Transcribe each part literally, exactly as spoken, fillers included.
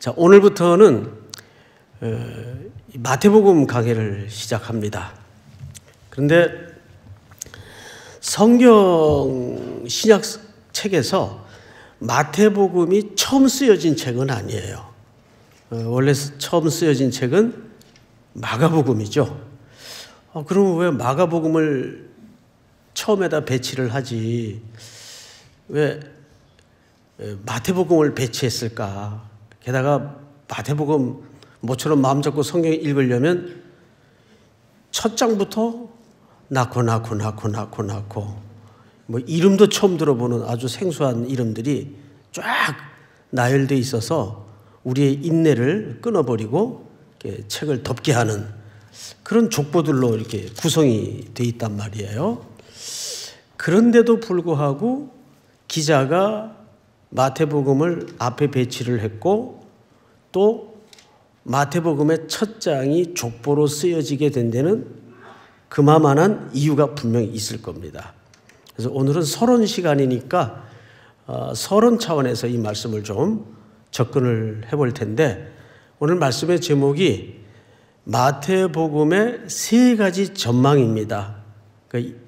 자, 오늘부터는 마태복음 강해를 시작합니다. 그런데 성경 신약 책에서 마태복음이 처음 쓰여진 책은 아니에요. 원래 처음 쓰여진 책은 마가복음이죠. 어, 그러면 왜 마가복음을 처음에다 배치를 하지? 왜 마태복음을 배치했을까? 게다가 마태복음 모처럼 마음 잡고 성경 읽으려면 첫 장부터 낳고 낳고 낳고 낳고 낳고 뭐 이름도 처음 들어보는 아주 생소한 이름들이 쫙 나열되어 있어서 우리의 인내를 끊어버리고 이렇게 책을 덮게 하는 그런 족보들로 이렇게 구성이 되어 있단 말이에요. 그런데도 불구하고 기자가 마태복음을 앞에 배치를 했고 또 마태복음의 첫 장이 족보로 쓰여지게 된 데는 그만한 이유가 분명히 있을 겁니다. 그래서 오늘은 서론 시간이니까 서론 차원에서 이 말씀을 좀 접근을 해볼 텐데, 오늘 말씀의 제목이 마태복음의 세 가지 전망입니다. 그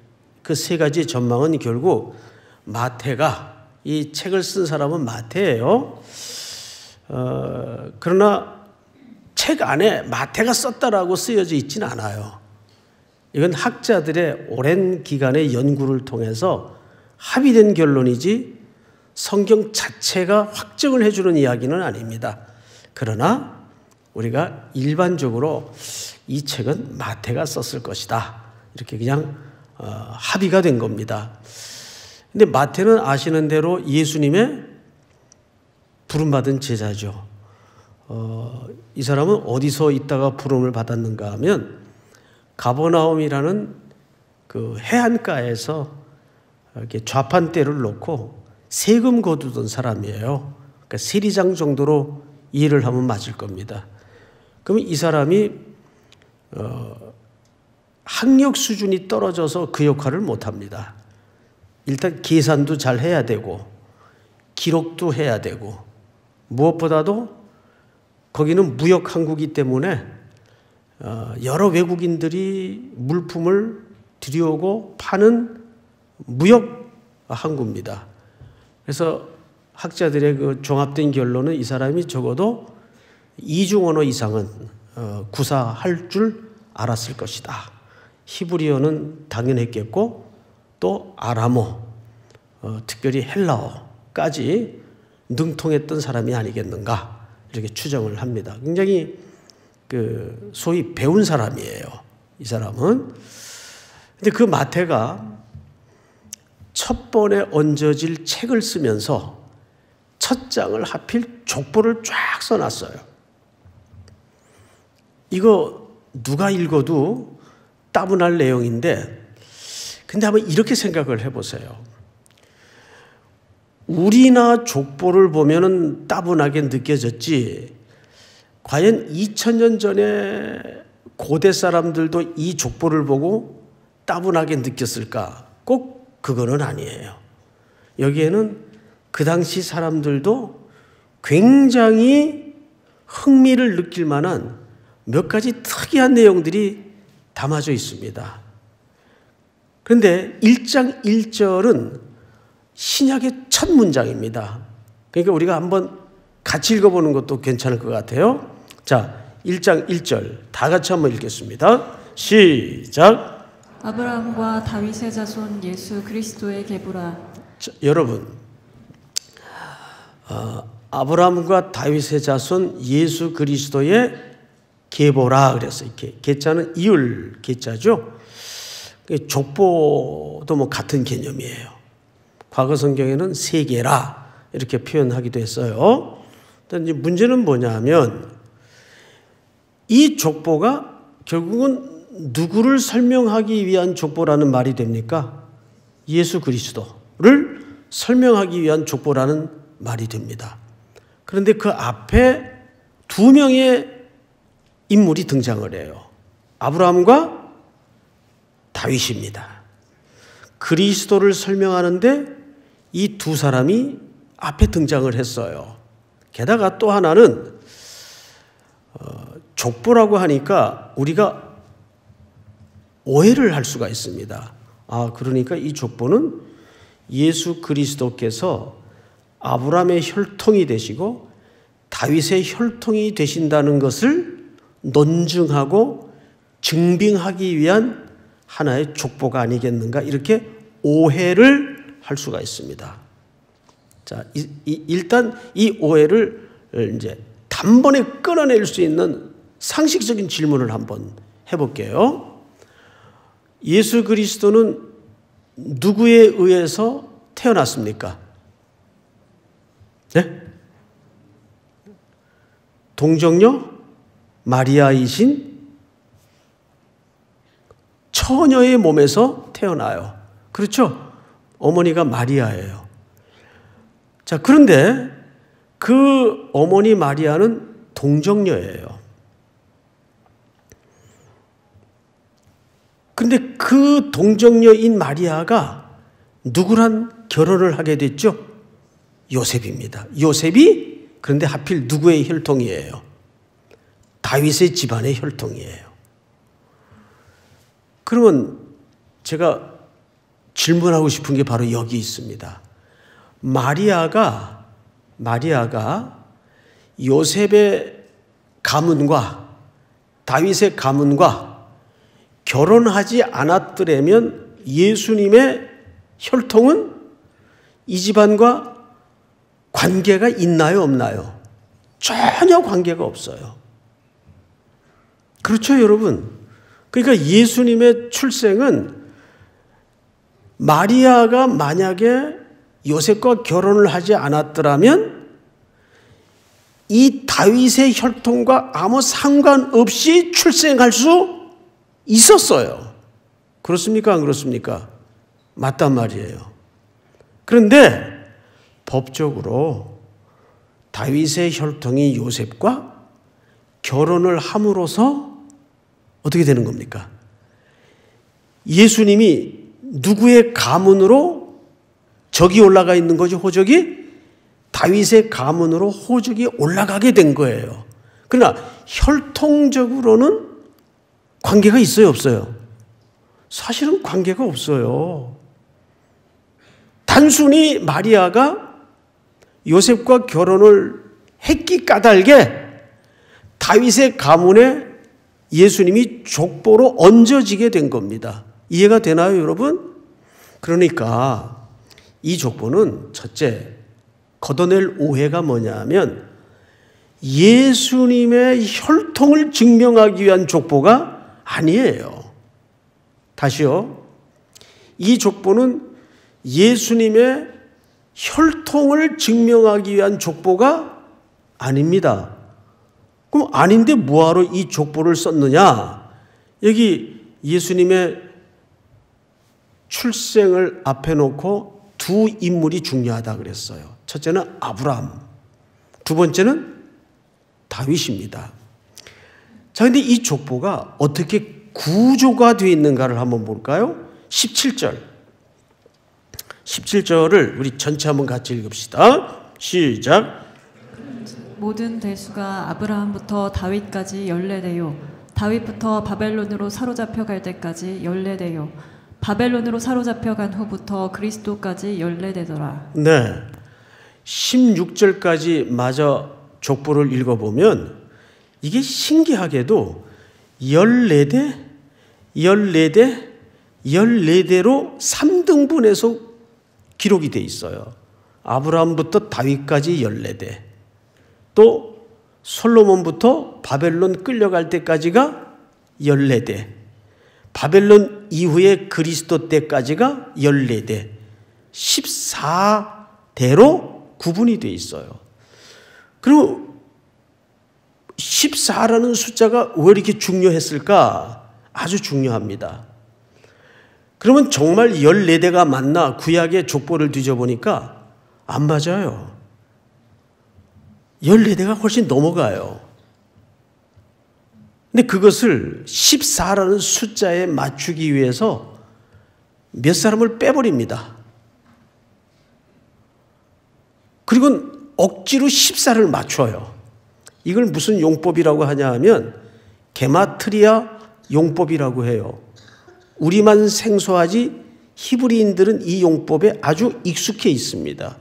세 가지 전망은 결국 마태가, 이 책을 쓴 사람은 마태예요. 어, 그러나 책 안에 마태가 썼다라고 쓰여져 있지는 않아요. 이건 학자들의 오랜 기간의 연구를 통해서 합의된 결론이지 성경 자체가 확정을 해주는 이야기는 아닙니다. 그러나 우리가 일반적으로 이 책은 마태가 썼을 것이다, 이렇게 그냥 어, 합의가 된 겁니다. 근데 마태는 아시는 대로 예수님의 부름받은 제자죠. 어, 이 사람은 어디서 있다가 부름을 받았는가 하면 가버나움이라는 그 해안가에서 이렇게 좌판대를 놓고 세금 거두던 사람이에요. 그러니까 세리장 정도로 이해를 하면 맞을 겁니다. 그러면 이 사람이 어, 학력 수준이 떨어져서 그 역할을 못합니다. 일단 계산도 잘 해야 되고 기록도 해야 되고, 무엇보다도 거기는 무역항구이기 때문에 어, 여러 외국인들이 물품을 들여오고 파는 무역항구입니다. 그래서 학자들의 그 종합된 결론은 이 사람이 적어도 이중 언어 이상은 구사할 줄 알았을 것이다. 히브리어는 당연했겠고 또 아람어, 특별히 헬라어까지 능통했던 사람이 아니겠는가, 이렇게 추정을 합니다. 굉장히 그 소위 배운 사람이에요, 이 사람은. 근데 그 마태가 첫 번에 얹어질 책을 쓰면서 첫 장을 하필 족보를 쫙 써놨어요. 이거 누가 읽어도 따분할 내용인데, 근데 한번 이렇게 생각을 해보세요. 우리나 족보를 보면은 따분하게 느껴졌지, 과연 이천 년 전에 고대 사람들도 이 족보를 보고 따분하게 느꼈을까? 꼭 그거는 아니에요. 여기에는 그 당시 사람들도 굉장히 흥미를 느낄 만한 몇 가지 특이한 내용들이 담아져 있습니다. 그런데 일 장 일 절은 신약의 첫 문장입니다. 그러니까 우리가 한번 같이 읽어보는 것도 괜찮을 것 같아요. 자, 일 장 일 절 다 같이 한번 읽겠습니다. 시작! 아브라함과 다윗의 자손 예수 그리스도의 계보라. 여러분, 어, 아브라함과 다윗의 자손 예수 그리스도의 계보라 그랬어요. 이렇게 계자는 이을 계자죠. 족보도 뭐 같은 개념이에요. 과거 성경에는 세계라 이렇게 표현하기도 했어요. 근데 문제는 뭐냐면 이 족보가 결국은 누구를 설명하기 위한 족보라는 말이 됩니까? 예수 그리스도를 설명하기 위한 족보라는 말이 됩니다. 그런데 그 앞에 두 명의 인물이 등장을 해요. 아브라함과 다윗입니다. 그리스도를 설명하는데 이 두 사람이 앞에 등장을 했어요. 게다가 또 하나는 족보라고 하니까 우리가 오해를 할 수가 있습니다. 아, 그러니까 이 족보는 예수 그리스도께서 아브라함의 혈통이 되시고 다윗의 혈통이 되신다는 것을 논증하고 증빙하기 위한 하나의 족보가 아니겠는가, 이렇게 오해를 할 수가 있습니다. 자, 이, 이, 일단 이 오해를 이제 단번에 끊어낼 수 있는 상식적인 질문을 한번 해볼게요. 예수 그리스도는 누구에 의해서 태어났습니까? 네? 동정녀 마리아이신 처녀의 몸에서 태어나요. 그렇죠? 어머니가 마리아예요. 자, 그런데 그 어머니 마리아는 동정녀예요. 근데 그 동정녀인 마리아가 누구랑 결혼을 하게 됐죠? 요셉입니다. 요셉이 그런데 하필 누구의 혈통이에요? 다윗의 집안의 혈통이에요. 그러면 제가 질문하고 싶은 게 바로 여기 있습니다. 마리아가 마리아가 요셉의 가문과 다윗의 가문과 결혼하지 않았더라면 예수님의 혈통은 이 집안과 관계가 있나요, 없나요? 전혀 관계가 없어요. 그렇죠, 여러분? 그러니까 예수님의 출생은 마리아가 만약에 요셉과 결혼을 하지 않았더라면 이 다윗의 혈통과 아무 상관없이 출생할 수 있었어요. 그렇습니까? 안 그렇습니까? 맞단 말이에요. 그런데 법적으로 다윗의 혈통이 요셉과 결혼을 함으로써 어떻게 되는 겁니까? 예수님이 누구의 가문으로 적이 올라가 있는 거죠, 호적이? 다윗의 가문으로 호적이 올라가게 된 거예요. 그러나 혈통적으로는 관계가 있어요, 없어요? 사실은 관계가 없어요. 단순히 마리아가 요셉과 결혼을 했기 까닭에 다윗의 가문에 예수님이 족보로 얹어지게 된 겁니다. 이해가 되나요, 여러분? 그러니까 이 족보는 첫째, 걷어낼 오해가 뭐냐면 예수님의 혈통을 증명하기 위한 족보가 아니에요. 다시요. 이 족보는 예수님의 혈통을 증명하기 위한 족보가 아닙니다. 그럼 아닌데 뭐하러 이 족보를 썼느냐? 여기 예수님의 출생을 앞에 놓고 두 인물이 중요하다 그랬어요. 첫째는 아브라함, 두 번째는 다윗입니다. 자, 근데 이 족보가 어떻게 구조가 되어 있는가를 한번 볼까요? 십칠 절. 십칠 절을 우리 전체 한번 같이 읽읍시다. 시작. 모든 대수가 아브라함부터 다윗까지 열네대요. 다윗부터 바벨론으로 사로잡혀 갈 때까지 열네대요. 바벨론으로 사로잡혀간 후부터 그리스도까지 열네대더라. 네, 십육 절까지 마저 족보를 읽어보면 이게 신기하게도 열네 대, 열네 대, 열네 대로 삼 등분해서 기록이 돼 있어요. 아브라함부터 다윗까지 열네 대, 또 솔로몬부터 바벨론 끌려갈 때까지가 열네 대, 바벨론 이후에 그리스도 때까지가 열네 대, 십사 대로 구분이 되어 있어요. 그리고 십사라는 숫자가 왜 이렇게 중요했을까? 아주 중요합니다. 그러면 정말 열네 대가 맞나? 구약의 족보를 뒤져보니까 안 맞아요. 열네 대가 훨씬 넘어가요. 근데 그것을 십사라는 숫자에 맞추기 위해서 몇 사람을 빼버립니다. 그리고 억지로 십사를 맞춰요. 이걸 무슨 용법이라고 하냐 하면 게마트리아 용법이라고 해요. 우리만 생소하지 히브리인들은 이 용법에 아주 익숙해 있습니다.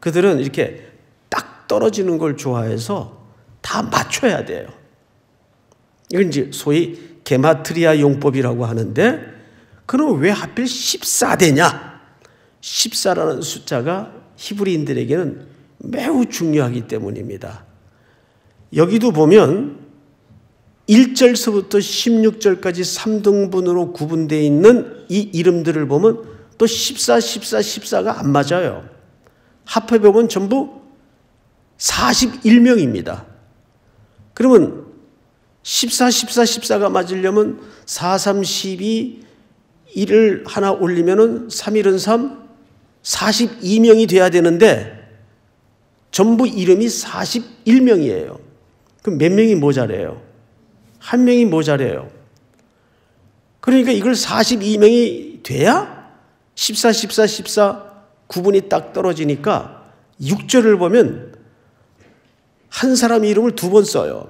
그들은 이렇게 딱 떨어지는 걸 좋아해서 다 맞춰야 돼요. 이건 이제 소위 게마트리아 용법이라고 하는데, 그럼 왜 하필 십사대냐? 십사라는 숫자가 히브리인들에게는 매우 중요하기 때문입니다. 여기도 보면 일 절서부터 십육 절까지 삼 등분으로 구분되어 있는 이 이름들을 보면 또 십사, 십사, 십사가 안 맞아요. 합해보면 전부 사십일 명입니다. 그러면 십사, 십사, 십사가 맞으려면 사, 삼, 십이, 일을 하나 올리면 삼, 일은 삼, 사십이 명이 돼야 되는데 전부 이름이 사십일 명이에요. 그럼 몇 명이 모자래요? 한 명이 모자래요. 그러니까 이걸 사십이 명이 돼야 십사, 십사, 십사 구분이 딱 떨어지니까 육 절을 보면 한 사람 이름을 두 번 써요.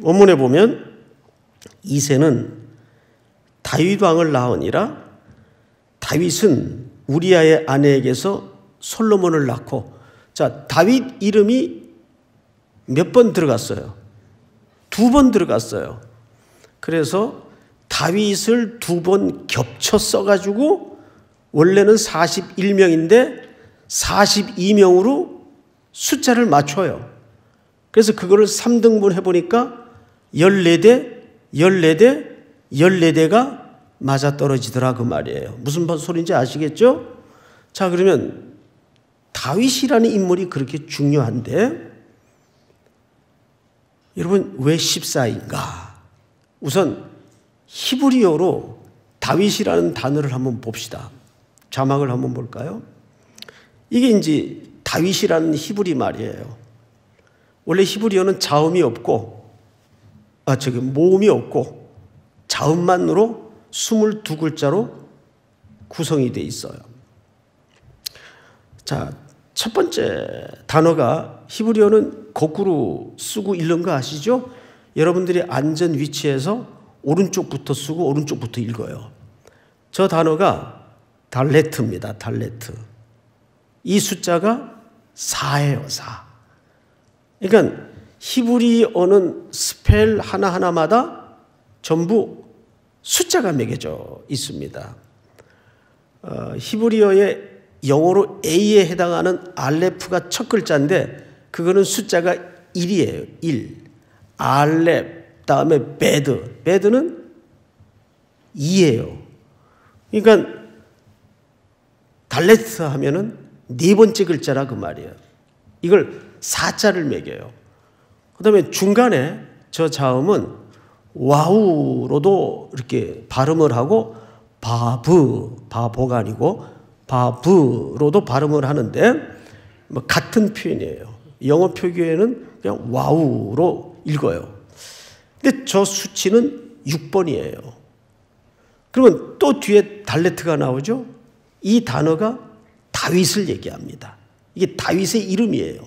원문에 보면 이새는 다윗 왕을 낳으니라, 다윗은 우리아의 아내에게서 솔로몬을 낳고. 자, 다윗 이름이 몇 번 들어갔어요? 두 번 들어갔어요. 그래서 다윗을 두 번 겹쳐 써가지고 원래는 사십일 명인데 사십이 명으로 숫자를 맞춰요. 그래서 그거를 삼 등분 해보니까 열네 대, 열네 대, 열네 대가 맞아떨어지더라 그 말이에요. 무슨 소리인지 아시겠죠? 자, 그러면 다윗이라는 인물이 그렇게 중요한데 여러분 왜 십사인가? 우선 히브리어로 다윗이라는 단어를 한번 봅시다. 자막을 한번 볼까요? 이게 이제 다윗이라는 히브리 말이에요. 원래 히브리어는 자음이 없고, 아, 저기 모음이 없고 자음만으로 이십이 글자로 구성이 돼 있어요. 자, 첫 번째 단어가, 히브리어는 거꾸로 쓰고 읽는 거 아시죠? 여러분들이 앉은 위치에서 오른쪽부터 쓰고 오른쪽부터 읽어요. 저 단어가 달레트입니다. 달레트. 이 숫자가 사예요. 사. 그러니까 히브리어는 스펠 하나하나마다 전부 숫자가 매겨져 있습니다. 어, 히브리어의 영어로 A에 해당하는 알레프가 첫 글자인데 그거는 숫자가 일이에요. 일. 알렙, 다음에 베드. 베드는 이예요. 그러니까 달레트 하면은 네 번째 글자라 그 말이에요. 이걸 사자를 매겨요. 그 다음에 중간에 저 자음은 와우로도 이렇게 발음을 하고 바브, 바보가 아니고 바브로도 발음을 하는데 뭐 같은 표현이에요. 영어 표기에는 그냥 와우로 읽어요. 근데 저 수치는 육 번이에요. 그러면 또 뒤에 달레트가 나오죠. 이 단어가 다윗을 얘기합니다. 이게 다윗의 이름이에요.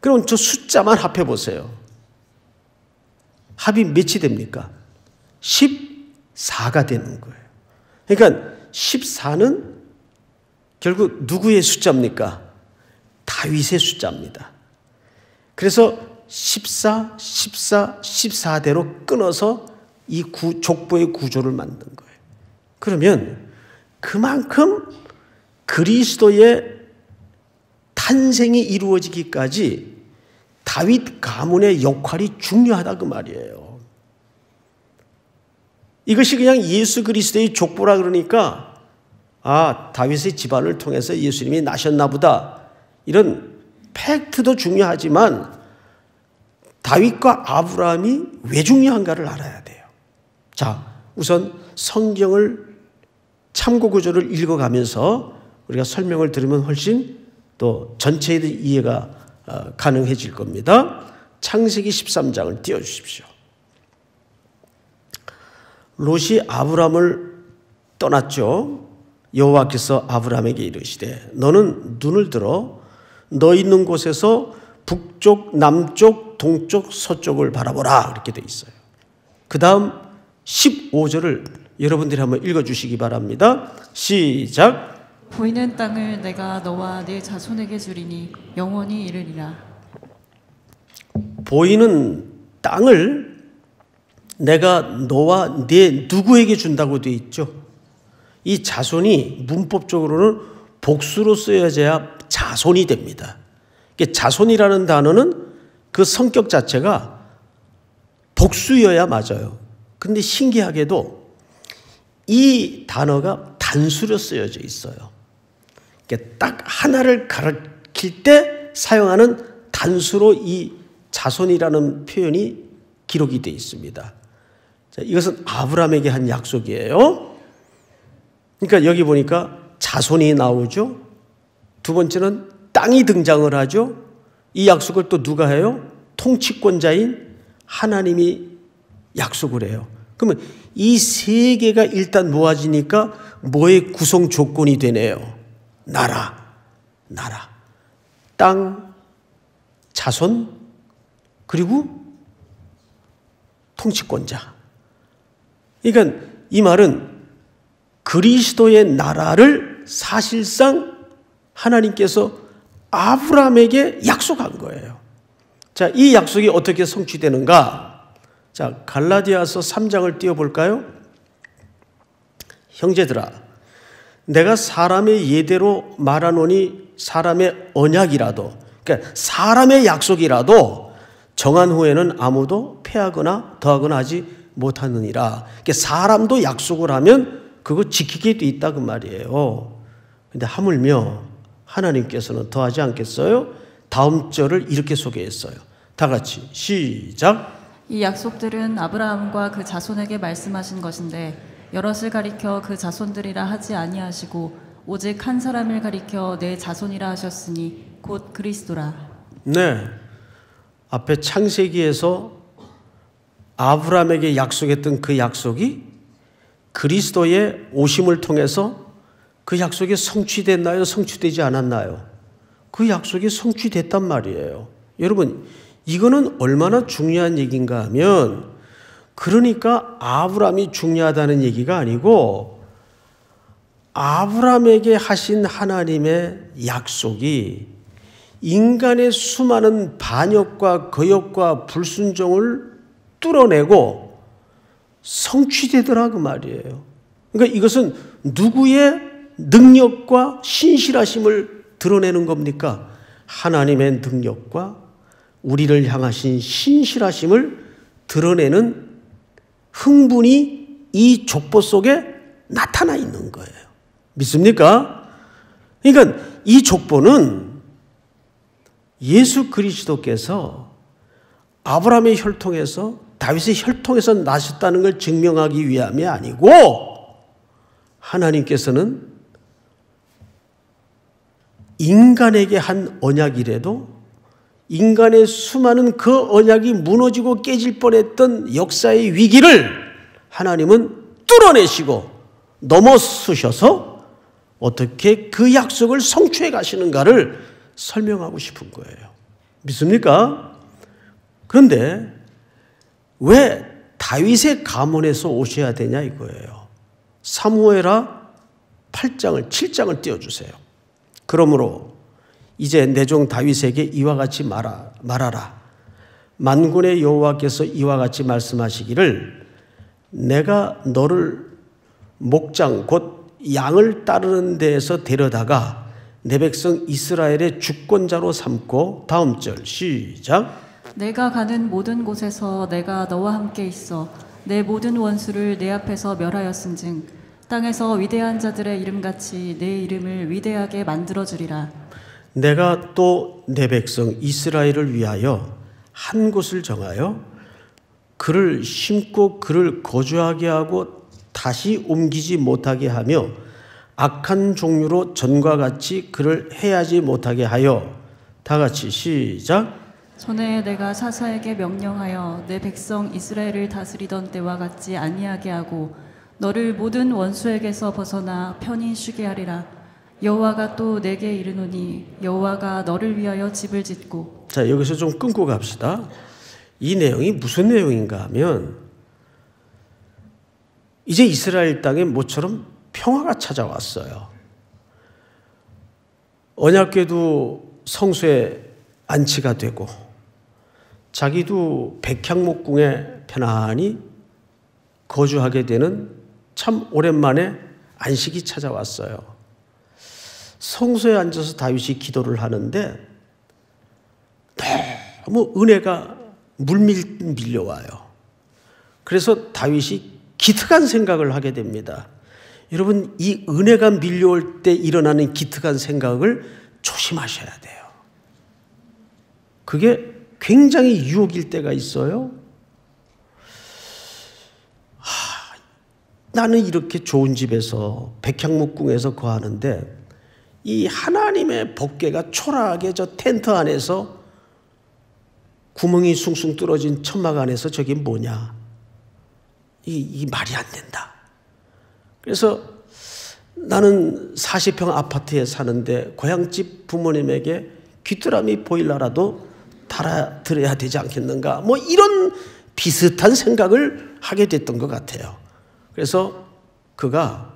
그럼 저 숫자만 합해보세요. 합이 몇이 됩니까? 십사가 되는 거예요. 그러니까 십사는 결국 누구의 숫자입니까? 다윗의 숫자입니다. 그래서 십사, 십사, 십사대로 끊어서 이 구, 족보의 구조를 만든 거예요. 그러면 그만큼 그리스도의 탄생이 이루어지기까지 다윗 가문의 역할이 중요하다 그 말이에요. 이것이 그냥 예수 그리스도의 족보라 그러니까 아, 다윗의 집안을 통해서 예수님이 나셨나 보다. 이런 팩트도 중요하지만 다윗과 아브라함이 왜 중요한가를 알아야 돼요. 자, 우선 성경을 참고 구조를 읽어가면서 우리가 설명을 들으면 훨씬 또 전체에 대한 이해가 가능해질 겁니다. 창세기 십삼 장을 띄워주십시오. 롯이 아브라함을 떠났죠. 여호와께서 아브라함에게 이르시되 너는 눈을 들어 너 있는 곳에서 북쪽, 남쪽, 동쪽, 서쪽을 바라보라 이렇게 돼 있어요. 그 다음 십오 절을 여러분들이 한번 읽어주시기 바랍니다. 시작. 보이는 땅을 내가 너와 네 자손에게 주리니 영원히 이르리라. 보이는 땅을 내가 너와 네 누구에게 준다고 돼 있죠. 이 자손이 문법적으로는 복수로 쓰여져야 자손이 됩니다. 자손이라는 단어는 그 성격 자체가 복수여야 맞아요. 근데 신기하게도 이 단어가 단수로 쓰여져 있어요. 딱 하나를 가리킬 때 사용하는 단수로 이 자손이라는 표현이 기록이 되어 있습니다. 자, 이것은 아브라함에게 한 약속이에요. 그러니까 여기 보니까 자손이 나오죠. 두 번째는 땅이 등장을 하죠. 이 약속을 또 누가 해요? 통치권자인 하나님이 약속을 해요. 그러면 이 세 개가 일단 모아지니까 뭐의 구성 조건이 되네요. 나라, 나라, 땅, 자손, 그리고 통치권자. 그러니까 이 말은 그리스도의 나라를 사실상 하나님께서 아브라함에게 약속한 거예요. 자, 이 약속이 어떻게 성취되는가? 자, 갈라디아서 삼 장을 띄워볼까요? 형제들아, 내가 사람의 예대로 말하노니 사람의 언약이라도, 그러니까 사람의 약속이라도 정한 후에는 아무도 패하거나 더하거나 하지 못하느니라. 그러니까 사람도 약속을 하면 그거 지키게 돼 있다 그 말이에요. 그런데 하물며 하나님께서는 더하지 않겠어요? 다음 절을 이렇게 소개했어요. 다 같이 시작. 이 약속들은 아브라함과 그 자손에게 말씀하신 것인데 여럿을 가리켜 그 자손들이라 하지 아니하시고 오직 한 사람을 가리켜 내 자손이라 하셨으니 곧 그리스도라. 네, 앞에 창세기에서 아브라함에게 약속했던 그 약속이 그리스도의 오심을 통해서 그 약속이 성취됐나요? 성취되지 않았나요? 그 약속이 성취됐단 말이에요. 여러분, 이거는 얼마나 중요한 얘기인가 하면, 그러니까 아브라함이 중요하다는 얘기가 아니고 아브라함에게 하신 하나님의 약속이 인간의 수많은 반역과 거역과 불순종을 뚫어내고 성취되더라 그 말이에요. 그러니까 이것은 누구의 능력과 신실하심을 드러내는 겁니까? 하나님의 능력과 우리를 향하신 신실하심을 드러내는 흥분이 이 족보 속에 나타나 있는 거예요. 믿습니까? 그러니까 이 족보는 예수 그리스도께서 아브라함의 혈통에서 다윗의 혈통에서 나셨다는 걸 증명하기 위함이 아니고, 하나님께서는 인간에게 한 언약이라도 인간의 수많은 그 언약이 무너지고 깨질 뻔했던 역사의 위기를 하나님은 뚫어내시고 넘어서셔서 어떻게 그 약속을 성취해 가시는가를 설명하고 싶은 거예요. 믿습니까? 그런데 왜 다윗의 가문에서 오셔야 되냐 이거예요. 사무엘하 팔 장을 칠 장을 띄워주세요. 그러므로 이제 내 종 다윗에게 이와 같이 말하, 말하라. 만군의 여호와께서 이와 같이 말씀하시기를 내가 너를 목장 곧 양을 따르는 데에서 데려다가 내 백성 이스라엘의 주권자로 삼고, 다음 절 시작. 내가 가는 모든 곳에서 내가 너와 함께 있어 내 모든 원수를 내 앞에서 멸하였음즉 땅에서 위대한 자들의 이름같이 내 이름을 위대하게 만들어주리라. 내가 또 내 백성 이스라엘을 위하여 한 곳을 정하여 그를 심고 그를 거주하게 하고 다시 옮기지 못하게 하며 악한 종류로 전과 같이 그를 해하지 못하게 하여, 다 같이 시작. 전에 내가 사사에게 명령하여 내 백성 이스라엘을 다스리던 때와 같이 아니하게 하고 너를 모든 원수에게서 벗어나 편히 쉬게 하리라. 여호와가 또 내게 이르노니 여호와가 너를 위하여 집을 짓고. 자, 여기서 좀 끊고 갑시다. 이 내용이 무슨 내용인가 하면 이제 이스라엘 땅에 모처럼 평화가 찾아왔어요. 언약궤도 성소에 안치가 되고 자기도 백향목궁에 편안히 거주하게 되는 참 오랜만에 안식이 찾아왔어요. 성소에 앉아서 다윗이 기도를 하는데 너무 은혜가 물밀듯 밀려와요. 그래서 다윗이 기특한 생각을 하게 됩니다. 여러분, 이 은혜가 밀려올 때 일어나는 기특한 생각을 조심하셔야 돼요. 그게 굉장히 유혹일 때가 있어요. 하, 나는 이렇게 좋은 집에서 백향목궁에서 거하는데 이 하나님의 법궤가 초라하게 저 텐트 안에서 구멍이 숭숭 뚫어진 천막 안에서 저게 뭐냐. 이, 이 말이 안 된다. 그래서 나는 사십 평 아파트에 사는데 고향집 부모님에게 귀뚜라미 보일러라도 달아드려야 되지 않겠는가, 뭐 이런 비슷한 생각을 하게 됐던 것 같아요. 그래서 그가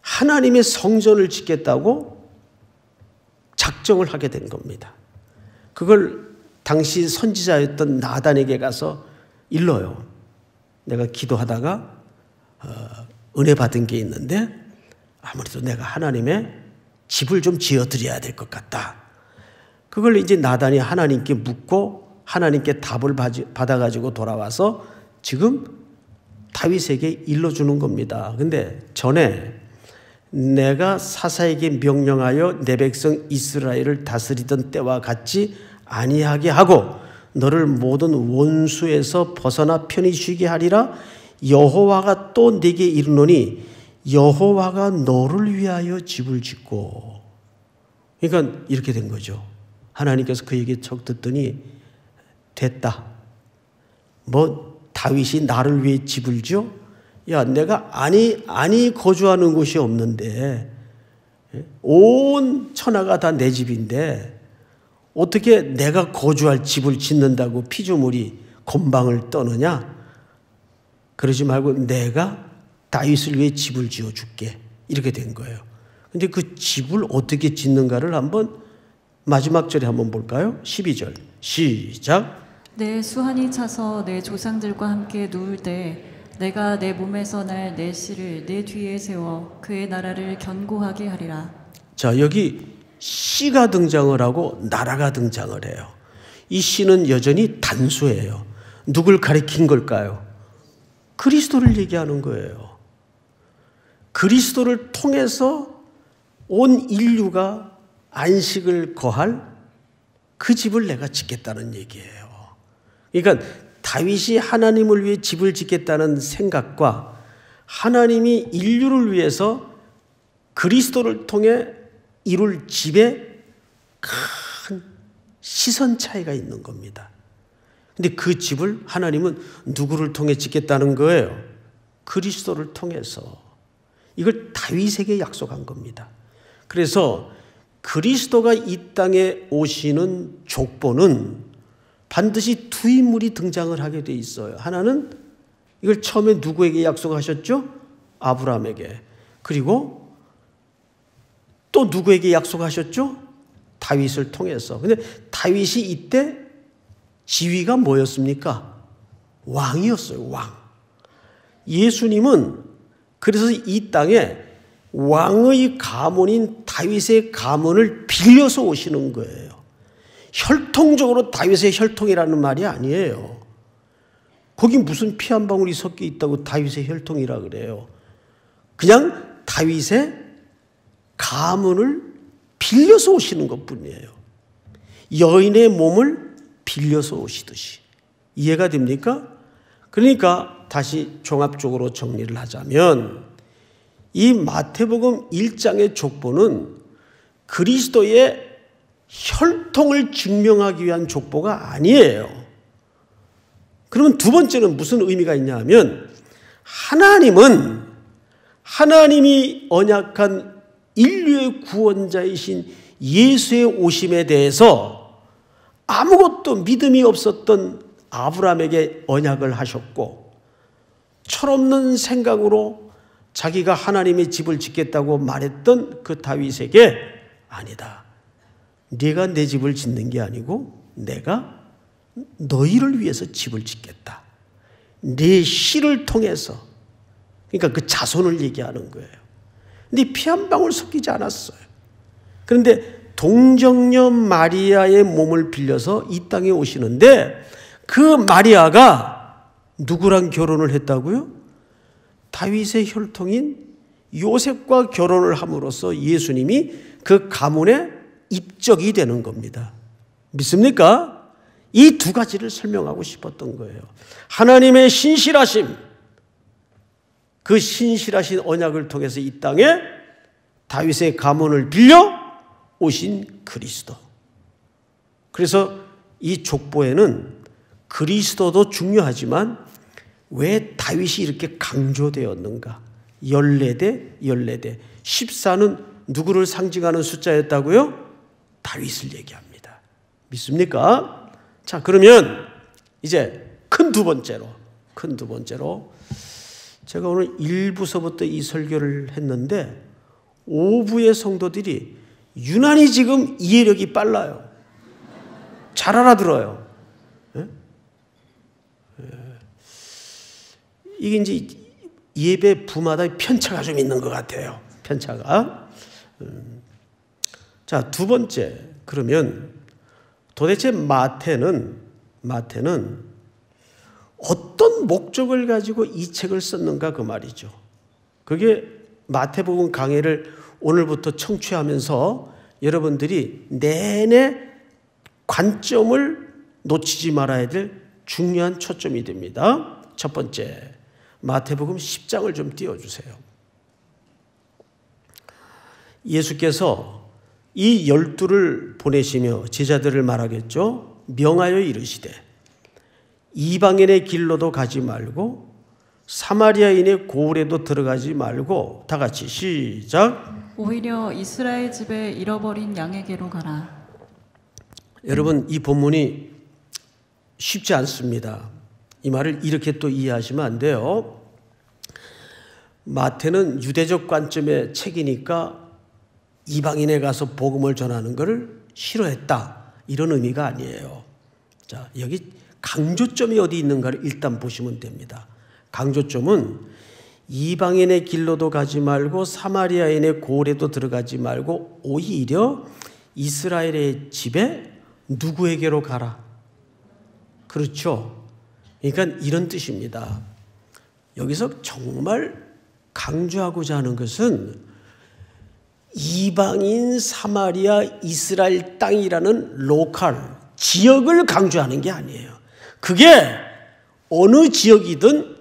하나님의 성전을 짓겠다고 작정을 하게 된 겁니다. 그걸 당시 선지자였던 나단에게 가서 일러요. 내가 기도하다가 어, 은혜 받은 게 있는데 아무래도 내가 하나님의 집을 좀 지어드려야 될 것 같다. 그걸 이제 나단이 하나님께 묻고 하나님께 답을 받아가지고 돌아와서 지금 다윗에게 일러주는 겁니다. 근데 전에 내가 사사에게 명령하여 내 백성 이스라엘을 다스리던 때와 같이 아니하게 하고 너를 모든 원수에서 벗어나 편히 쉬게 하리라. 여호와가 또 내게 이르노니 여호와가 너를 위하여 집을 짓고. 그러니까 이렇게 된 거죠. 하나님께서 그 얘기 척 듣더니 됐다. 뭐 다윗이 나를 위해 집을 지어? 야, 내가 아니 아니 거주하는 곳이 없는데 온 천하가 다 내 집인데 어떻게 내가 거주할 집을 짓는다고 피조물이 건방을 떠느냐? 그러지 말고 내가 다윗을 위해 집을 지어줄게. 이렇게 된 거예요. 근데 그 집을 어떻게 짓는가를 한번 마지막 절에 한번 볼까요? 십이 절 시작. 내 수한이 차서 내 조상들과 함께 누울 때 내가 내 몸에서 날 내 씨를 내 뒤에 세워 그의 나라를 견고하게 하리라. 자, 여기 씨가 등장을 하고 나라가 등장을 해요. 이 씨는 여전히 단수예요. 누굴 가리킨 걸까요? 그리스도를 얘기하는 거예요. 그리스도를 통해서 온 인류가 안식을 거할 그 집을 내가 짓겠다는 얘기예요. 그러니까 다윗이 하나님을 위해 집을 짓겠다는 생각과 하나님이 인류를 위해서 그리스도를 통해 이룰 집에 큰 시선 차이가 있는 겁니다. 근데 그 집을 하나님은 누구를 통해 짓겠다는 거예요? 그리스도를 통해서. 이걸 다윗에게 약속한 겁니다. 그래서 그리스도가 이 땅에 오시는 족보는 반드시 두 인물이 등장을 하게 돼 있어요. 하나는 이걸 처음에 누구에게 약속하셨죠? 아브라함에게. 그리고 또 누구에게 약속하셨죠? 다윗을 통해서. 근데 다윗이 이때 지위가 뭐였습니까? 왕이었어요. 왕. 예수님은 그래서 이 땅에 왕의 가문인 다윗의 가문을 빌려서 오시는 거예요. 혈통적으로 다윗의 혈통이라는 말이 아니에요. 거기 무슨 피 한 방울이 섞여 있다고 다윗의 혈통이라 그래요. 그냥 다윗의 가문을 빌려서 오시는 것뿐이에요. 여인의 몸을 빌려서 오시듯이. 이해가 됩니까? 그러니까 다시 종합적으로 정리를 하자면 이 마태복음 일 장의 족보는 그리스도의 혈통을 증명하기 위한 족보가 아니에요. 그러면 두 번째는 무슨 의미가 있냐 하면 하나님은 하나님이 언약한 인류의 구원자이신 예수의 오심에 대해서 아무것도 믿음이 없었던 아브라함에게 언약을 하셨고, 철없는 생각으로 자기가 하나님의 집을 짓겠다고 말했던 그 다윗에게 아니다. 네가 내 집을 짓는 게 아니고 내가 너희를 위해서 집을 짓겠다. 네 씨를 통해서, 그러니까 그 자손을 얘기하는 거예요. 근데 피 한 방울 섞이지 않았어요. 그런데 동정녀 마리아의 몸을 빌려서 이 땅에 오시는데 그 마리아가 누구랑 결혼을 했다고요? 다윗의 혈통인 요셉과 결혼을 함으로써 예수님이 그 가문에 입적이 되는 겁니다. 믿습니까? 이 두 가지를 설명하고 싶었던 거예요. 하나님의 신실하심, 그 신실하신 언약을 통해서 이 땅에 다윗의 가문을 빌려 오신 그리스도. 그래서 이 족보에는 그리스도도 중요하지만 왜 다윗이 이렇게 강조되었는가? 열네 대, 열네 대. 십사는 누구를 상징하는 숫자였다고요? 다윗을 얘기합니다. 믿습니까? 자, 그러면 이제 큰 두 번째로, 큰 두 번째로 제가 오늘 일 부서부터 이 설교를 했는데 오 부의 성도들이 유난히 지금 이해력이 빨라요. 잘 알아들어요. 예? 예. 이게 이제 예배 부마다 편차가 좀 있는 것 같아요. 편차가. 음. 자, 두 번째. 그러면 도대체 마태는, 마태는 어떤 목적을 가지고 이 책을 썼는가, 그 말이죠. 그게 마태복음 강해를 오늘부터 청취하면서 여러분들이 내내 관점을 놓치지 말아야 될 중요한 초점이 됩니다. 첫 번째, 마태복음 십 장을 좀 띄워주세요. 예수께서 이 열두를 보내시며 제자들을 말하겠죠. 명하여 이르시되 이방인의 길로도 가지 말고 사마리아인의 고을에도 들어가지 말고, 다 같이 시작. 오히려 이스라엘 집에 잃어버린 양에게로 가라. 여러분, 이 본문이 쉽지 않습니다. 이 말을 이렇게 또 이해하시면 안 돼요. 마태는 유대적 관점의 책이니까 이방인에 가서 복음을 전하는 것을 싫어했다, 이런 의미가 아니에요. 자, 여기 강조점이 어디 있는가를 일단 보시면 됩니다. 강조점은 이방인의 길로도 가지 말고 사마리아인의 고을에도 들어가지 말고 오히려 이스라엘의 집에 누구에게로 가라. 그렇죠? 그러니까 이런 뜻입니다. 여기서 정말 강조하고자 하는 것은 이방인, 사마리아, 이스라엘 땅이라는 로컬, 지역을 강조하는 게 아니에요. 그게 어느 지역이든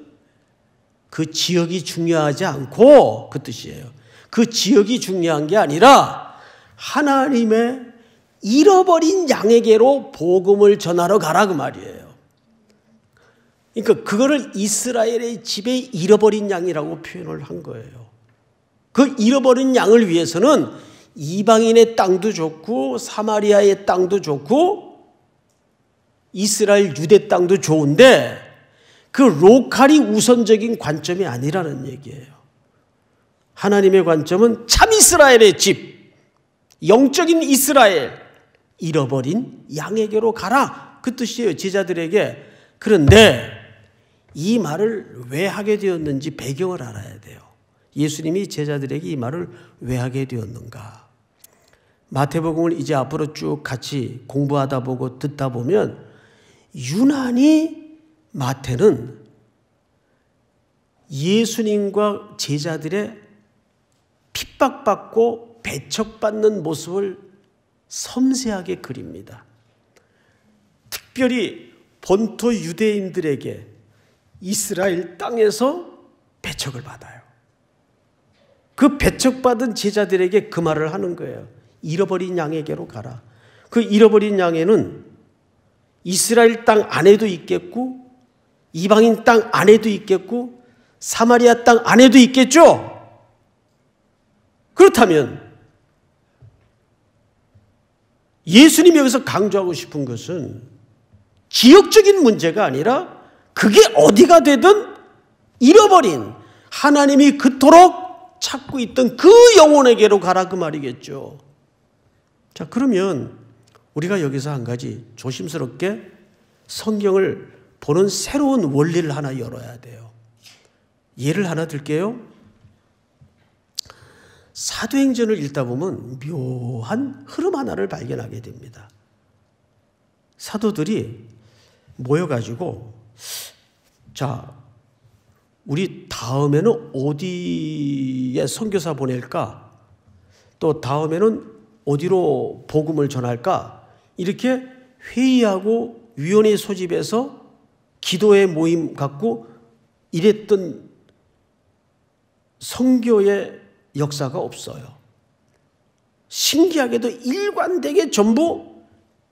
그 지역이 중요하지 않고, 그 뜻이에요. 그 지역이 중요한 게 아니라 하나님의 잃어버린 양에게로 복음을 전하러 가라, 그 말이에요. 그러니까 그거를 이스라엘의 집에 잃어버린 양이라고 표현을 한 거예요. 그 잃어버린 양을 위해서는 이방인의 땅도 좋고 사마리아의 땅도 좋고 이스라엘 유대 땅도 좋은데 그 로컬이 우선적인 관점이 아니라는 얘기예요. 하나님의 관점은 참 이스라엘의 집, 영적인 이스라엘, 잃어버린 양에게로 가라, 그 뜻이에요, 제자들에게. 그런데 이 말을 왜 하게 되었는지 배경을 알아야 돼요. 예수님이 제자들에게 이 말을 왜 하게 되었는가. 마태복음을 이제 앞으로 쭉 같이 공부하다 보고 듣다 보면 유난히 마태는 예수님과 제자들의 핍박받고 배척받는 모습을 섬세하게 그립니다. 특별히 본토 유대인들에게 이스라엘 땅에서 배척을 받아요. 그 배척받은 제자들에게 그 말을 하는 거예요. 잃어버린 양에게로 가라. 그 잃어버린 양에는 이스라엘 땅 안에도 있겠고 이방인 땅 안에도 있겠고 사마리아 땅 안에도 있겠죠? 그렇다면 예수님이 여기서 강조하고 싶은 것은 지역적인 문제가 아니라 그게 어디가 되든 잃어버린 하나님이 그토록 찾고 있던 그 영혼에게로 가라 그 말이겠죠. 자, 그러면 우리가 여기서 한 가지 조심스럽게 성경을 보는 새로운 원리를 하나 열어야 돼요. 예를 하나 들게요. 사도행전을 읽다 보면 묘한 흐름 하나를 발견하게 됩니다. 사도들이 모여가지고 자, 우리 다음에는 어디에 선교사 보낼까? 또 다음에는 어디로 복음을 전할까? 이렇게 회의하고 위원회 소집해서 기도의 모임 갖고 이랬던 선교의 역사가 없어요. 신기하게도 일관되게 전부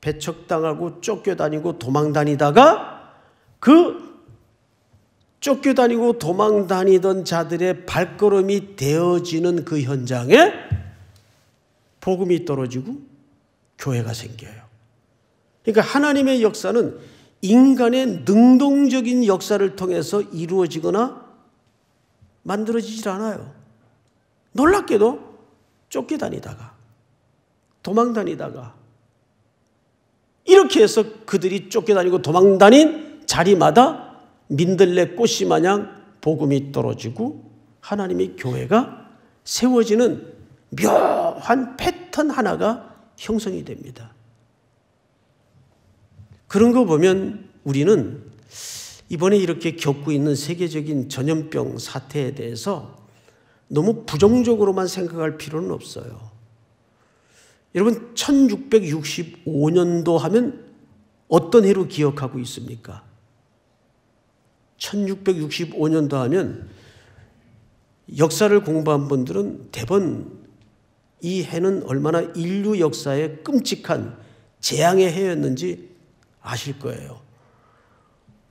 배척당하고 쫓겨다니고 도망다니다가 그 쫓겨다니고 도망다니던 자들의 발걸음이 되어지는 그 현장에 복음이 떨어지고 교회가 생겨요. 그러니까 하나님의 역사는 인간의 능동적인 역사를 통해서 이루어지거나 만들어지질 않아요. 놀랍게도 쫓겨다니다가 도망다니다가 이렇게 해서 그들이 쫓겨다니고 도망다닌 자리마다 민들레 꽃이 마냥 복음이 떨어지고 하나님의 교회가 세워지는 묘한 패턴 하나가 형성이 됩니다. 그런 거 보면 우리는 이번에 이렇게 겪고 있는 세계적인 전염병 사태에 대해서 너무 부정적으로만 생각할 필요는 없어요. 여러분, 천육백육십오 년도 하면 어떤 해로 기억하고 있습니까? 천육백육십오 년도 하면 역사를 공부한 분들은 대번 이 해는 얼마나 인류 역사에 끔찍한 재앙의 해였는지 아실 거예요.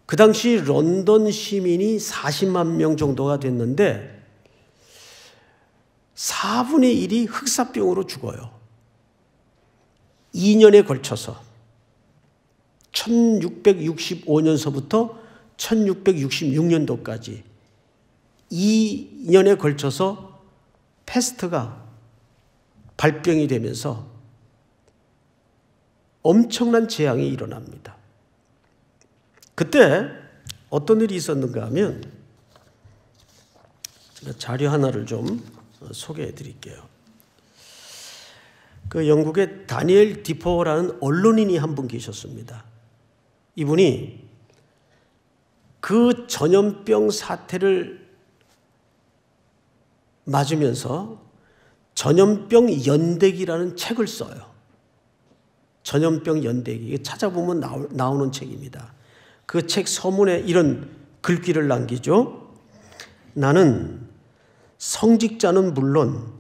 그 당시 런던 시민이 사십만 명 정도가 됐는데 사분의 일이 흑사병으로 죽어요. 이 년에 걸쳐서 천육백육십오 년서부터 천육백육십육 년도까지 이 년에 걸쳐서 패스트가 발병이 되면서 엄청난 재앙이 일어납니다. 그때 어떤 일이 있었는가 하면 제가 자료 하나를 좀 소개해 드릴게요. 그 영국의 다니엘 디포라는 언론인이 한 분 계셨습니다. 이분이 그 전염병 사태를 맞으면서 전염병 연대기라는 책을 써요. 전염병 연대기, 찾아보면 나오, 나오는 책입니다. 그 책 서문에 이런 글귀를 남기죠. 나는 성직자는 물론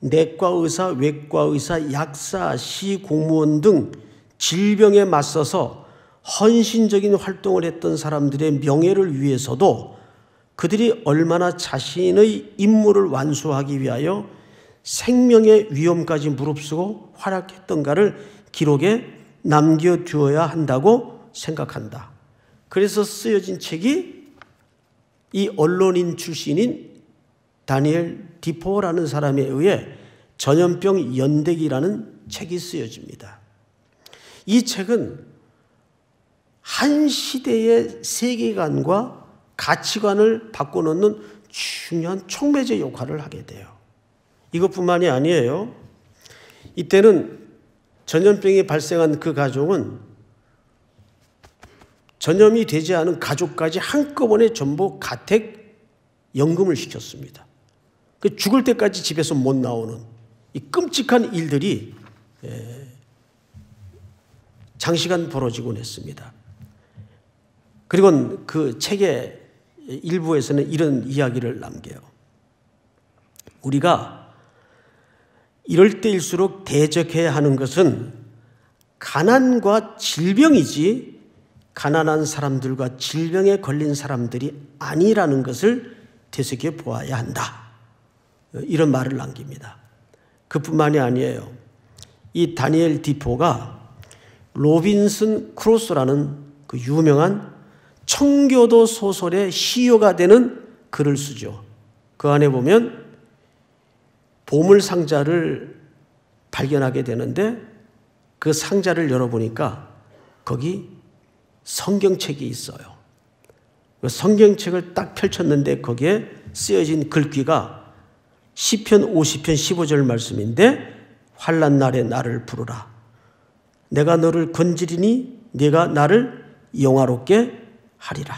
내과의사, 외과의사, 약사, 시공무원 등 질병에 맞서서 헌신적인 활동을 했던 사람들의 명예를 위해서도 그들이 얼마나 자신의 임무를 완수하기 위하여 생명의 위험까지 무릅쓰고 활약했던가를 기록에 남겨두어야 한다고 생각한다. 그래서 쓰여진 책이 이 언론인 출신인 다니엘 디포라는 사람에 의해 전염병 연대기라는 책이 쓰여집니다. 이 책은 한 시대의 세계관과 가치관을 바꿔놓는 중요한 촉매제 역할을 하게 돼요. 이것뿐만이 아니에요. 이때는 전염병이 발생한 그 가족은 전염이 되지 않은 가족까지 한꺼번에 전부 가택 연금을 시켰습니다. 그 죽을 때까지 집에서 못 나오는 이 끔찍한 일들이 장시간 벌어지곤 했습니다. 그리고 그 책의 일부에서는 이런 이야기를 남겨요. 우리가 이럴 때일수록 대적해야 하는 것은 가난과 질병이지 가난한 사람들과 질병에 걸린 사람들이 아니라는 것을 되새겨 보아야 한다. 이런 말을 남깁니다. 그뿐만이 아니에요. 이 다니엘 디포가 로빈슨 크루소라는 그 유명한 청교도 소설의 시효가 되는 글을 쓰죠. 그 안에 보면 보물상자를 발견하게 되는데 그 상자를 열어보니까 거기 성경책이 있어요. 성경책을 딱 펼쳤는데 거기에 쓰여진 글귀가 시편 오십 편 십오 절 말씀인데 환난 날에 나를 부르라. 내가 너를 건지리니 네가 나를 영화롭게 하리라.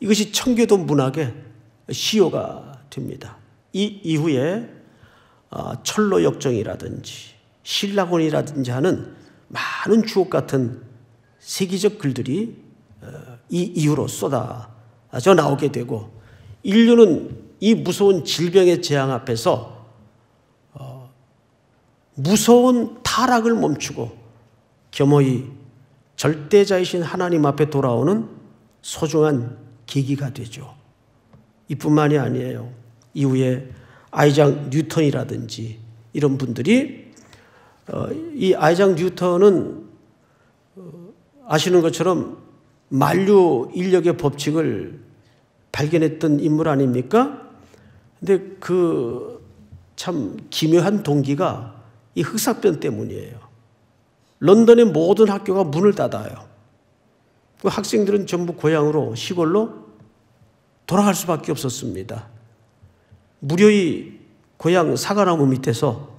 이것이 청교도 문학의 시효가 됩니다. 이 이후에 철로 역정이라든지 신라곤이라든지 하는 많은 주옥 같은 세기적 글들이 이 이후로 쏟아져 나오게 되고, 인류는 이 무서운 질병의 재앙 앞에서 무서운 타락을 멈추고 겸허히 절대자이신 하나님 앞에 돌아오는 소중한 계기가 되죠. 이뿐만이 아니에요. 이후에 아이작 뉴턴이라든지 이런 분들이, 이 아이작 뉴턴은 아시는 것처럼 만류 인력의 법칙을 발견했던 인물 아닙니까? 근데 그 참 기묘한 동기가 이 흑사병 때문이에요. 런던의 모든 학교가 문을 닫아요. 그 학생들은 전부 고향으로, 시골로 돌아갈 수밖에 없었습니다. 무료히 고향 사과나무 밑에서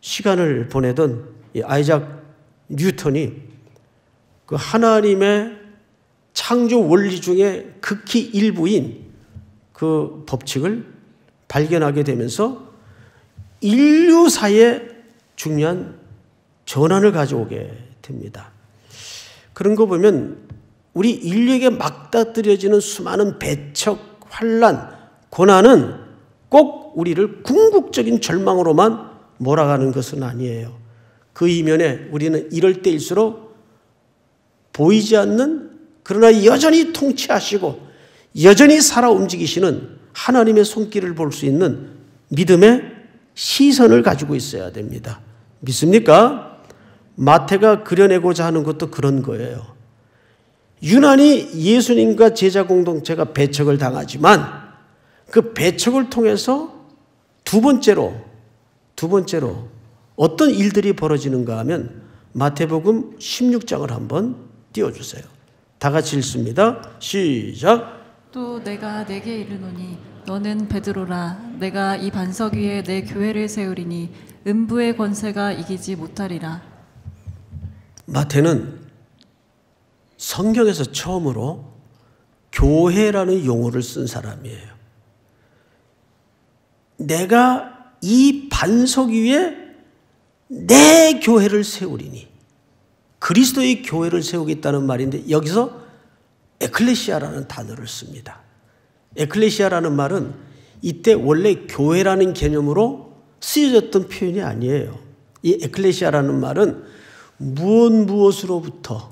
시간을 보내던 이 아이작 뉴턴이 그 하나님의 창조 원리 중에 극히 일부인 그 법칙을 발견하게 되면서 인류사에 중요한 전환을 가져오게 됩니다. 그런 거 보면 우리 인류에게 막다뜨려지는 수많은 배척, 환난, 고난은 꼭 우리를 궁극적인 절망으로만 몰아가는 것은 아니에요. 그 이면에 우리는 이럴 때일수록 보이지 않는, 그러나 여전히 통치하시고 여전히 살아 움직이시는 하나님의 손길을 볼 수 있는 믿음의 시선을 가지고 있어야 됩니다. 믿습니까? 마태가 그려내고자 하는 것도 그런 거예요. 유난히 예수님과 제자 공동체가 배척을 당하지만 그 배척을 통해서 두 번째로, 두 번째로 어떤 일들이 벌어지는가 하면 마태복음 십육 장을 한번 띄워주세요. 다 같이 읽습니다. 시작. 또 내가 네게 이르노니 너는 베드로라. 내가 이 반석 위에 내 교회를 세우리니 음부의 권세가 이기지 못하리라. 마태는 성경에서 처음으로 교회라는 용어를 쓴 사람이에요. 내가 이 반석 위에 내 교회를 세우리니, 그리스도의 교회를 세우겠다는 말인데 여기서 에클레시아라는 단어를 씁니다. 에클레시아라는 말은 이때 원래 교회라는 개념으로 쓰여졌던 표현이 아니에요. 이 에클레시아라는 말은 무엇 무엇으로부터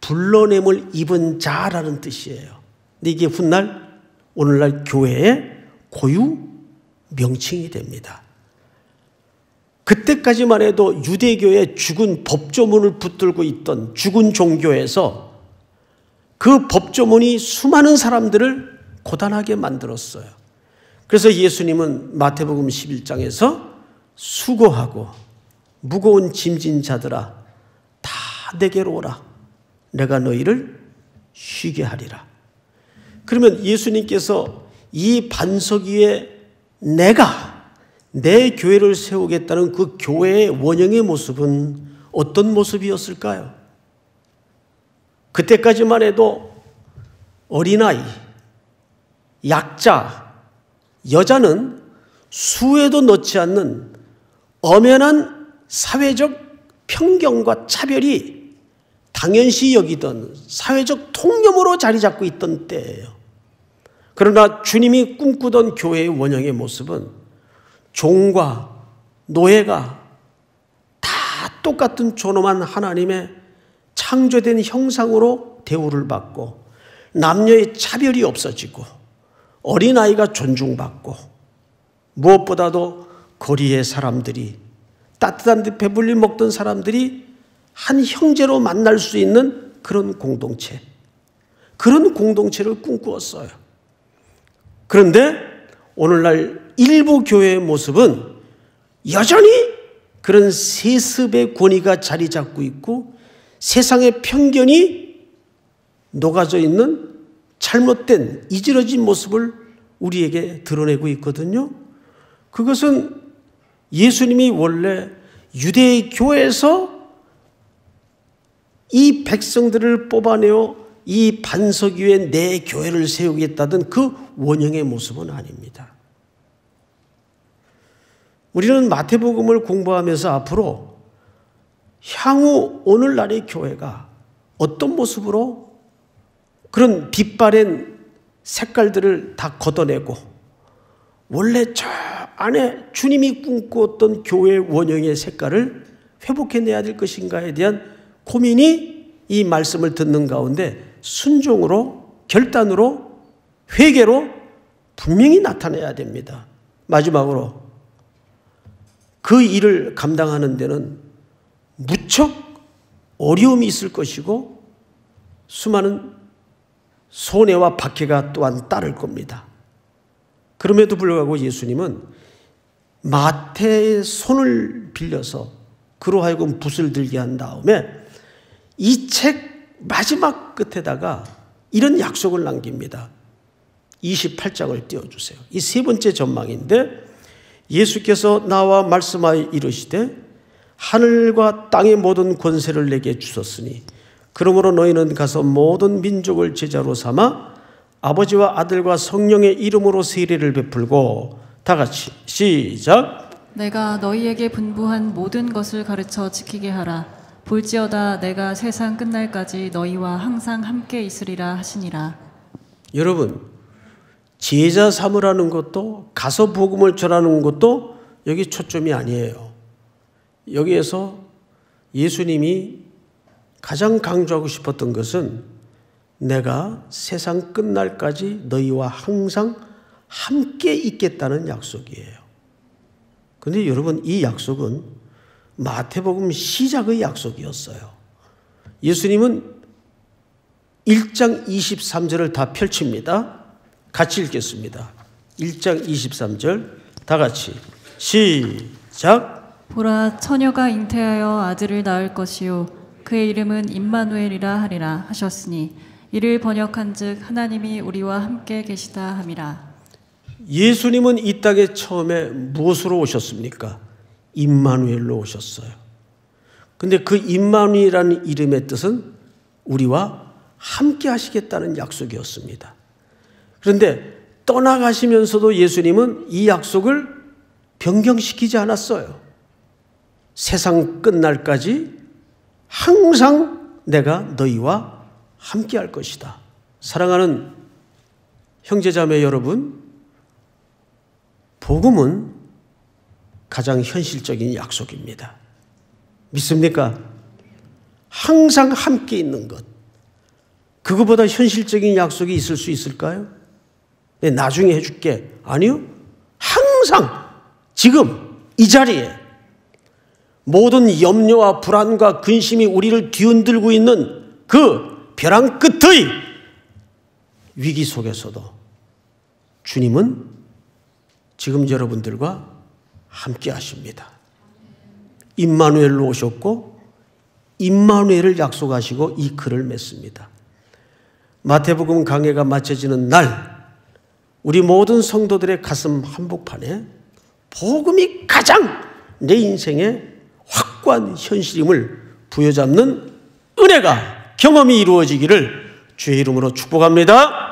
불러냄을 입은 자라는 뜻이에요. 근데 이게 훗날 오늘날 교회의 고유 명칭이 됩니다. 그때까지만 해도 유대교의 죽은 법조문을 붙들고 있던 죽은 종교에서 그 법조문이 수많은 사람들을 고단하게 만들었어요. 그래서 예수님은 마태복음 십일 장에서 수고하고 무거운 짐진 자들아 다 내게로 오라. 내가 너희를 쉬게 하리라. 그러면 예수님께서 이 반석 위에 내가 내 교회를 세우겠다는 그 교회의 원형의 모습은 어떤 모습이었을까요? 그때까지만 해도 어린아이, 약자, 여자는 수에도 넣지 않는 엄연한 사회적 편견과 차별이 당연시 여기던 사회적 통념으로 자리 잡고 있던 때예요. 그러나 주님이 꿈꾸던 교회의 원형의 모습은 종과 노예가 다 똑같은 존엄한 하나님의 창조된 형상으로 대우를 받고 남녀의 차별이 없어지고 어린아이가 존중받고 무엇보다도 거리의 사람들이 따뜻한 데 배불리 먹던 사람들이 한 형제로 만날 수 있는 그런 공동체, 그런 공동체를 꿈꾸었어요. 그런데 오늘날 일부 교회의 모습은 여전히 그런 세습의 권위가 자리 잡고 있고 세상의 편견이 녹아져 있는 잘못된 이지러진 모습을 우리에게 드러내고 있거든요. 그것은 예수님이 원래 유대의 교회에서 이 백성들을 뽑아내어 이 반석 위에 내 교회를 세우겠다던 그 원형의 모습은 아닙니다. 우리는 마태복음을 공부하면서 앞으로 향후 오늘날의 교회가 어떤 모습으로 그런 빛바랜 색깔들을 다 걷어내고 원래 저 안에 주님이 꿈꾸었던 교회의 원형의 색깔을 회복해내야 될 것인가에 대한 고민이 이 말씀을 듣는 가운데 순종으로, 결단으로, 회개로 분명히 나타나야 됩니다. 마지막으로 그 일을 감당하는 데는 무척 어려움이 있을 것이고 수많은 손해와 박해가 또한 따를 겁니다. 그럼에도 불구하고 예수님은 마태의 손을 빌려서 그로 하여금 붓을 들게 한 다음에 이 책 마지막 끝에다가 이런 약속을 남깁니다. 이십팔 장을 띄워주세요. 이 세 번째 전망인데, 예수께서 나와 말씀하여 이르시되 하늘과 땅의 모든 권세를 내게 주셨으니 그러므로 너희는 가서 모든 민족을 제자로 삼아 아버지와 아들과 성령의 이름으로 세례를 베풀고, 다 같이 시작. 내가 너희에게 분부한 모든 것을 가르쳐 지키게 하라. 볼지어다 내가 세상 끝날까지 너희와 항상 함께 있으리라 하시니라. 여러분, 제자 삼으라는 것도 가서 복음을 전하는 것도 여기 초점이 아니에요. 여기에서 예수님이 가장 강조하고 싶었던 것은 내가 세상 끝날까지 너희와 항상 함께 있겠다는 약속이에요. 그런데 여러분, 이 약속은 마태복음 시작의 약속이었어요. 예수님은 일 장 이십삼 절을 다 펼칩니다. 같이 읽겠습니다. 일 장 이십삼 절 다 같이 시작. 보라, 처녀가 잉태하여 아들을 낳을 것이요 그의 이름은 임마누엘이라 하리라 하셨으니 이를 번역한즉 하나님이 우리와 함께 계시다 함이라. 예수님은 이 땅에 처음에 무엇으로 오셨습니까? 임마누엘로 오셨어요. 그런데 그 임마누엘이라는 이름의 뜻은 우리와 함께 하시겠다는 약속이었습니다. 그런데 떠나가시면서도 예수님은 이 약속을 변경시키지 않았어요. 세상 끝날까지 항상 내가 너희와 함께 할 것이다. 사랑하는 형제자매 여러분, 복음은 가장 현실적인 약속입니다. 믿습니까? 항상 함께 있는 것, 그거보다 현실적인 약속이 있을 수 있을까요? 네, 나중에 해줄게. 아니요, 항상 지금 이 자리에 모든 염려와 불안과 근심이 우리를 뒤흔들고 있는 그 벼랑 끝의 위기 속에서도 주님은 지금 여러분들과 함께 하십니다. 임마누엘로 오셨고 임마누엘을 약속하시고 이 글을 맺습니다. 마태복음 강해가 마쳐지는 날 우리 모든 성도들의 가슴 한복판에 복음이 가장 내 인생의 확고한 현실임을 부여잡는 은혜가, 경험이 이루어지기를 주의 이름으로 축복합니다.